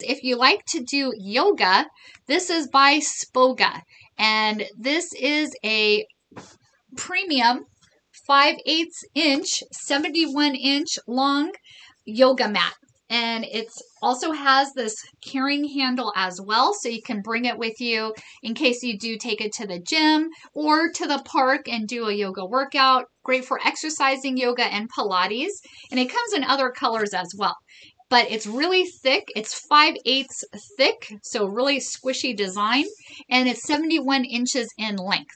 If you like to do yoga, this is by Spoga, and this is a premium 5/8 inch, 71 inch long yoga mat. And it also has this carrying handle as well, so you can bring it with you in case you do take it to the gym or to the park and do a yoga workout. Great for exercising yoga and Pilates. And it comes in other colors as well. But it's really thick. It's 5/8 thick, so really squishy design. And it's 71 inches in length.